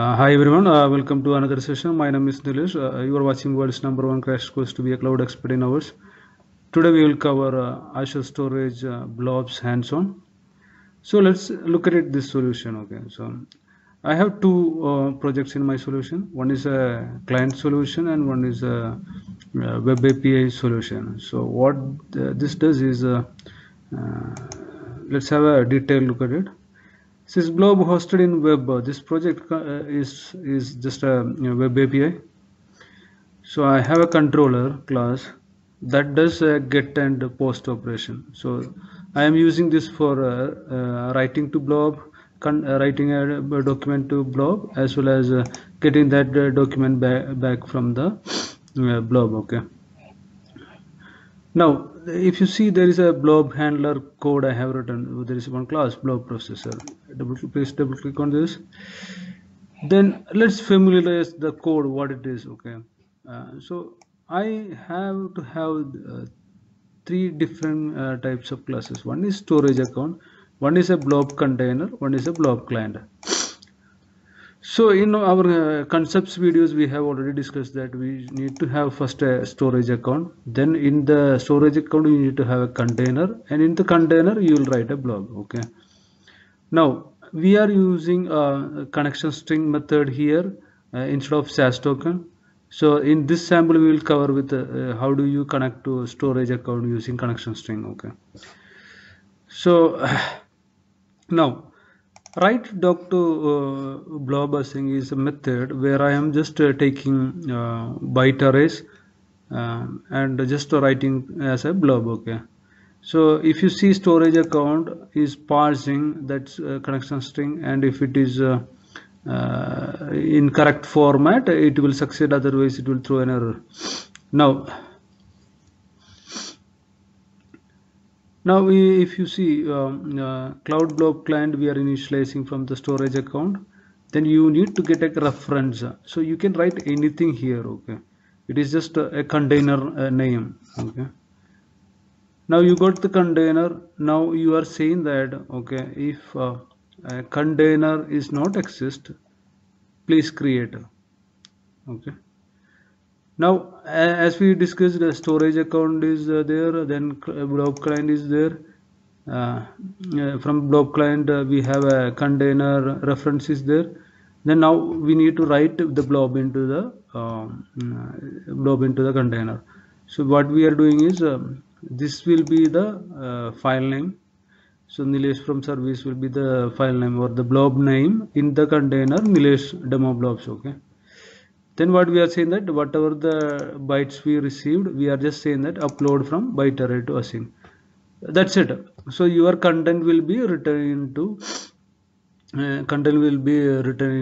Hi everyone, welcome to another session. My name is Nilesh. You are watching world's #1 crash course to be a cloud expert in hours. Today we will cover Azure Storage Blobs hands-on. So let's look at it, this solution. Okay, so I have two projects in my solution. One is a client solution and one is a web API solution. So what this does is, let's have a detailed look at it. This blob hosted in web. This project is just a web API. So I have a controller class that does a get and post operation. So I am using this for writing to blob, writing a document to blob, as well as getting that document back from the blob. Okay. Now, if you see, there is a blob handler code I have written. There is one class, blob processor. Double click on this. Then let's familiarize the code, what it is. Okay. So I have to have three different types of classes. One is storage account, one is a blob container, one is a blob client. So in our concepts videos we have already discussed that we need to have first a storage account, then in the storage account you need to have a container, and in the container you will write a blob. Okay, now we are using a connection string method here instead of SAS token. So in this sample we will cover with how do you connect to a storage account using connection string. Okay, so now write doc to blob async is a method where I am just taking byte arrays and just writing as a blob. Okay, so if you see storage account is parsing that's connection string, and if it is in correct format it will succeed, otherwise it will throw an error. Now if you see CloudBlob client we are initializing from the storage account, then you need to get a reference. So you can write anything here. Okay, it is just a container name. Okay, now you got the container. Now you are saying that, okay, if a container is not exist, please create. Okay, now as we discussed, the storage account is there, then blob client is there. From blob client we have a container reference is there. Then now we need to write the blob into the container. So what we are doing is, this will be the file name. So Nilesh from service will be the file name or the blob name, in the container Nilesh demo blobs. Okay, then what we are saying that whatever the bytes we received, we are just saying that upload from ByteArray to async. That's it. So your content will be written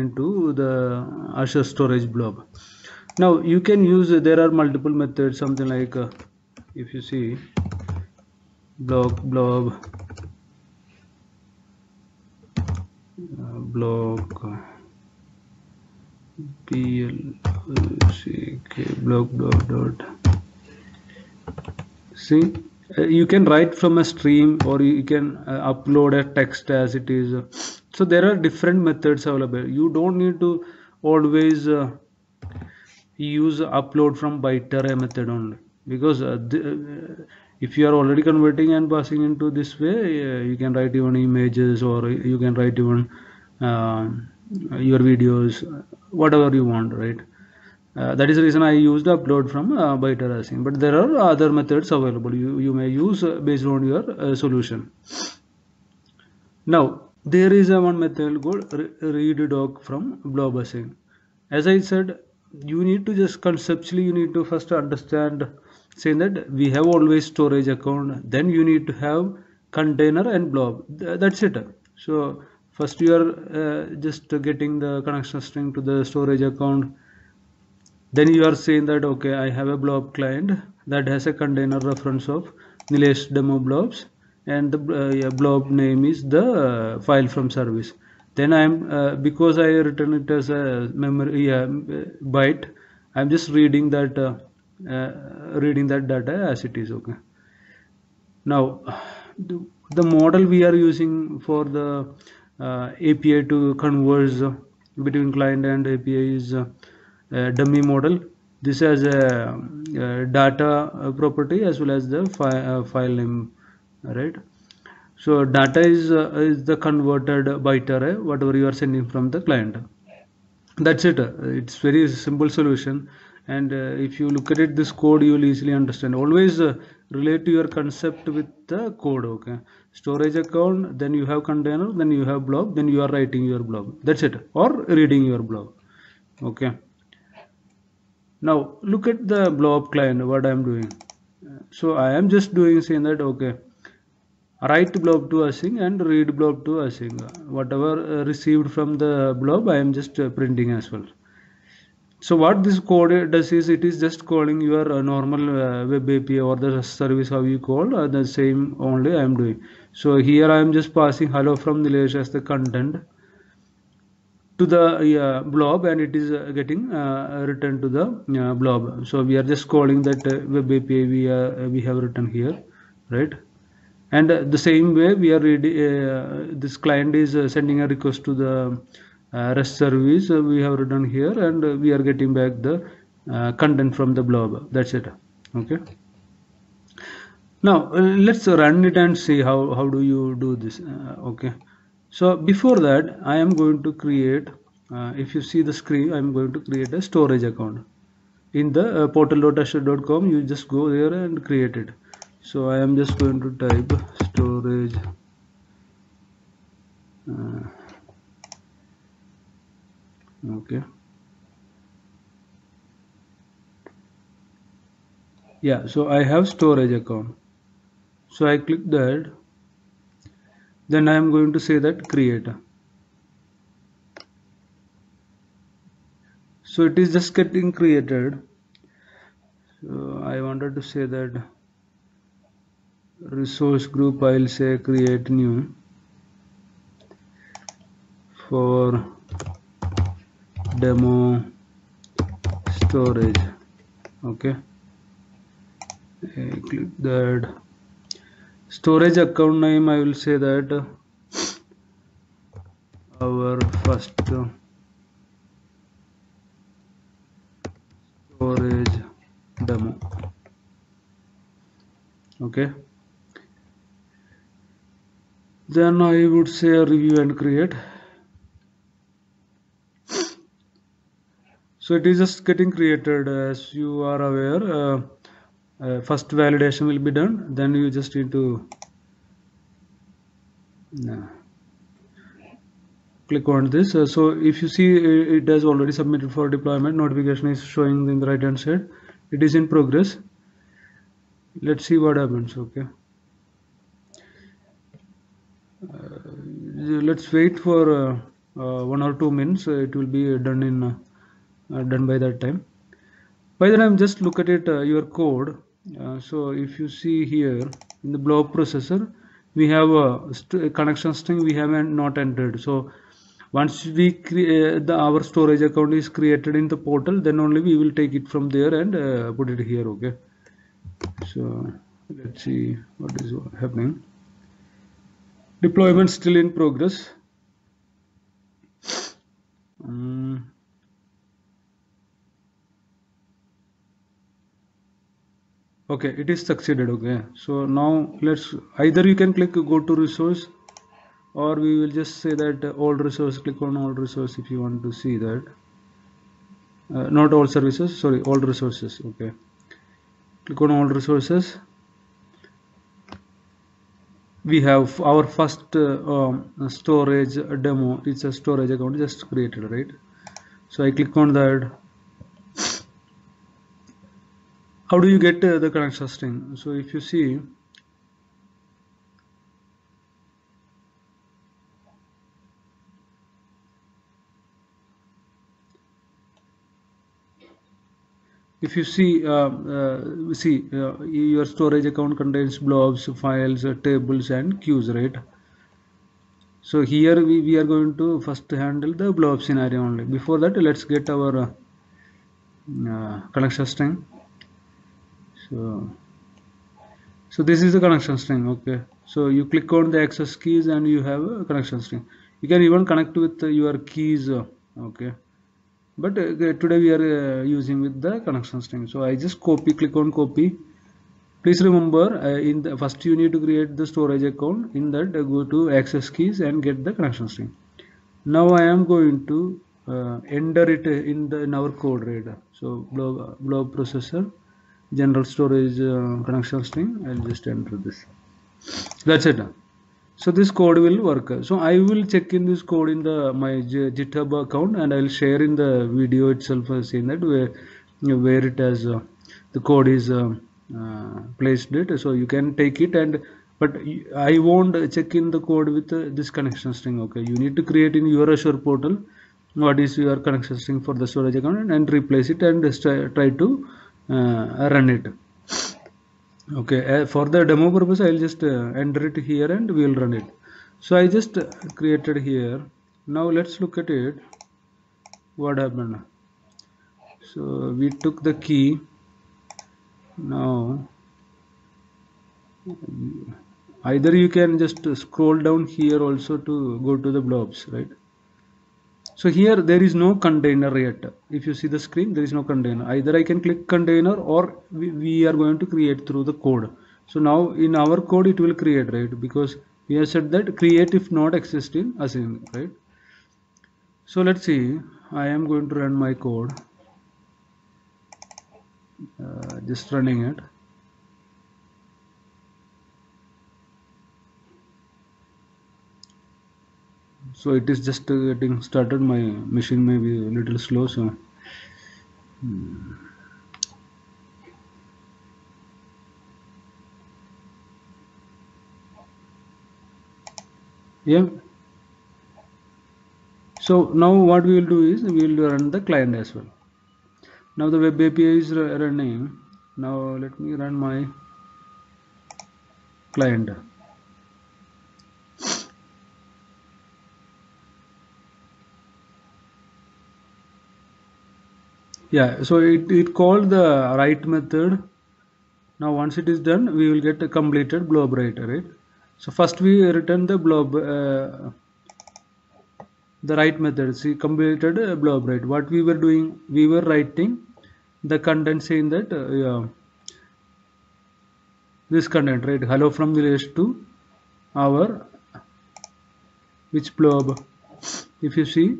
into the Azure Storage Blob. Now you can use, there are multiple methods, something like if you see block. You can write from a stream, or you can upload a text as it is. So there are different methods available. You don't need to always use upload from ByteArray method only, because if you are already converting and passing into this way, you can write even images, or you can write even your videos, whatever you want, right? That is the reason I used upload from ByteArray async. But there are other methods available. You may use based on your solution. Now there is one method called read doc from blob async. As I said, you need to just conceptually you need to first understand, saying that we have always storage account, then you need to have container and blob. That's it. So first you are just getting the connection string to the storage account. Then you are saying that, okay, I have a blob client that has a container reference of Nilesh demo blobs, and the blob name is the file from service. Then I am, because I written it as a memory byte, I am just reading that data as it is. Okay. Now the model we are using for the API to converge between client and API is a dummy model. This has a data property as well as the file name, right? So data is the converted byte array, whatever you are sending from the client. That's it. It's very simple solution. And if you look at it, this code you will easily understand. Always relate to your concept with the code. Okay, storage account, then you have container, then you have blob, then you are writing your blob. That's it, or reading your blob. Okay, now look at the blob client, what I am doing. So I am just doing saying that okay, write blob to async and read blob to async. Whatever received from the blob, I am just printing as well. So what this code does is it is just calling your normal web API or the service, how you call, the same only I am doing. So here I am just passing hello from Nilesh as the content to the blob, and it is getting returned to the blob. So we are just calling that web API we have written here, right? And the same way we are this client is sending a request to the REST service we have written here, and we are getting back the content from the blob. That's it. Okay, now let's run it and see how do you do this. Okay, so before that I am going to create, if you see the screen, I am going to create a storage account in the portal.azure.com. you just go there and create it. So I am just going to type storage okay, yeah, so I have storage account, so I click that. Then I am going to say that create. So it is just getting created. So I wanted to say that resource group, I'll say create new for demo storage. Okay, click that. Storage account name, I will say that our first storage demo. Okay, then I would say review and create. So it is just getting created. As you are aware, first validation will be done, then you just need to click on this. So if you see, it has already submitted for deployment. Notification is showing in the right hand side. It is in progress. Let's see what happens. Okay, let's wait for 1 or 2 minutes. It will be done in done by that time. By the time, just look at it, your code. So if you see here in the blob processor, we have a connection string we haven't not entered. So once we our storage account is created in the portal, then only we will take it from there and put it here. Okay, so let's see what is happening. Deployment still in progress. Okay, it is succeeded. Okay, so now let's, either you can click go to resource, or we will just say that all resource, click on all resource if you want to see that. Not all services, sorry, all resources. Okay, click on all resources. We have our first storage demo. It's a storage account just created, right? So I click on that. How do you get the connection string? So if you see, your storage account contains blobs, files, tables and queues, right? So here we are going to first handle the blob scenario only. Before that, let's get our connection string. So this is the connection string. Okay, so you click on the access keys and you have a connection string. You can even connect with your keys Okay, but today we are using with the connection string. So I just click on copy. Please remember, in the first you need to create the storage account. In that go to access keys and get the connection string. Now I am going to enter it in our code reader. So blob processor general storage connection string. I'll just enter this. That's it. So this code will work. So I will check in this code in my GitHub account, and I will share in the video itself, saying that where it has the code is placed it. So you can take it, but I won't check in the code with this connection string. Okay, you need to create in your Azure portal what is your connection string for the storage account and replace it and try to run it. Okay, for the demo purpose I'll just enter it here and we'll run it. So I just created here. Now let's look at it, what happened. So we took the key. Now either you can just scroll down here also to go to the blobs, right? So here there is no container yet. If you see the screen, there is no container. Either I can click container or we are going to create through the code. So now in our code it will create, right? Because we have said that create if not exist in async, right? So let's see. I am going to run my code. Just running it. So it is just getting started. My machine may be a little slow, so yeah. So now what we will do is we will run the client as well. Now the web API is running. Now let me run my client. Yeah, so it called the write method. Now once it is done, we will get a completed blob write, right? So first we return the blob, the write method. See, completed blob write. What we were doing, we were writing the content, saying that this content, right? Hello from Nilesh to our which blob. If you see,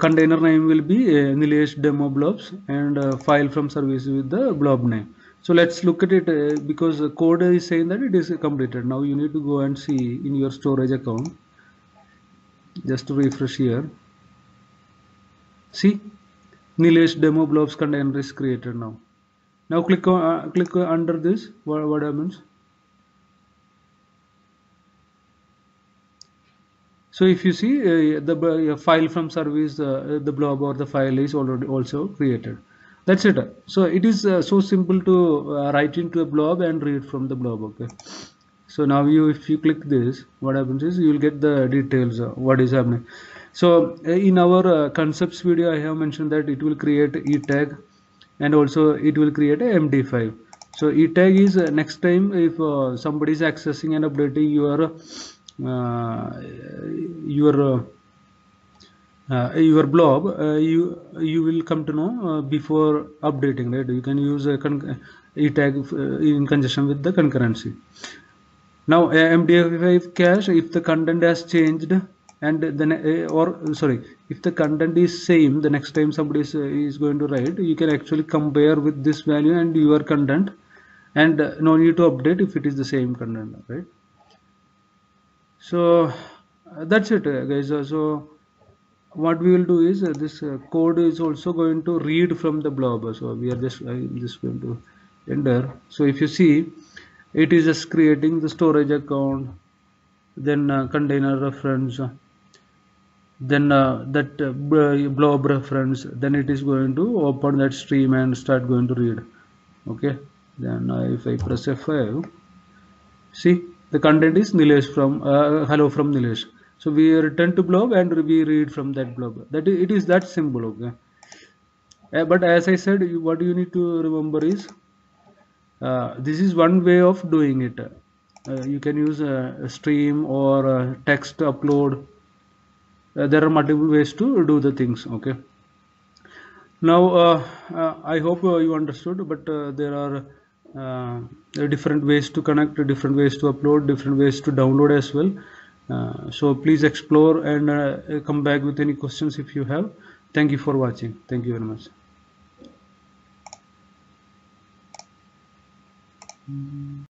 container name will be Nilesh demo blobs, and file from service with the blob name. So let's look at it, because the code is saying that it is completed. Now you need to go and see in your storage account. Just to refresh here. See, Nilesh demo blobs container is created now. Now click on, click under this. What happens? So if you see the file from service, the blob or the file is already also created. That's it. So it is so simple to write into a blob and read from the blob. Okay. So now if you click this, what happens is you will get the details of what is happening. So in our concepts video, I have mentioned that it will create E tag, and also it will create a MD5. So E tag is next time if somebody is accessing and updating your blob, you will come to know before updating, right? You can use a E tag in conjunction with the concurrency. Now MD5 cache, if the content has changed and then if the content is same, the next time somebody is going to write, you can actually compare with this value and your content, and no need to update if it is the same content, right? So that's it, guys. So what we will do is this code is also going to read from the blob. So we are just going to enter. So if you see, it is just creating the storage account, then container reference, then that blob reference, then it is going to open that stream and start going to read. Okay, then if I press F5, see, the content is Nilesh from hello from Nilesh. So we return to blob and we read from that blob. That it is that simple. Okay, but as I said, what you need to remember is this is one way of doing it. You can use a stream or a text upload there are multiple ways to do the things. Okay, now I hope you understood, but there are different ways to connect, different ways to upload, different ways to download as well. So please explore and come back with any questions if you have. Thank you for watching. Thank you very much.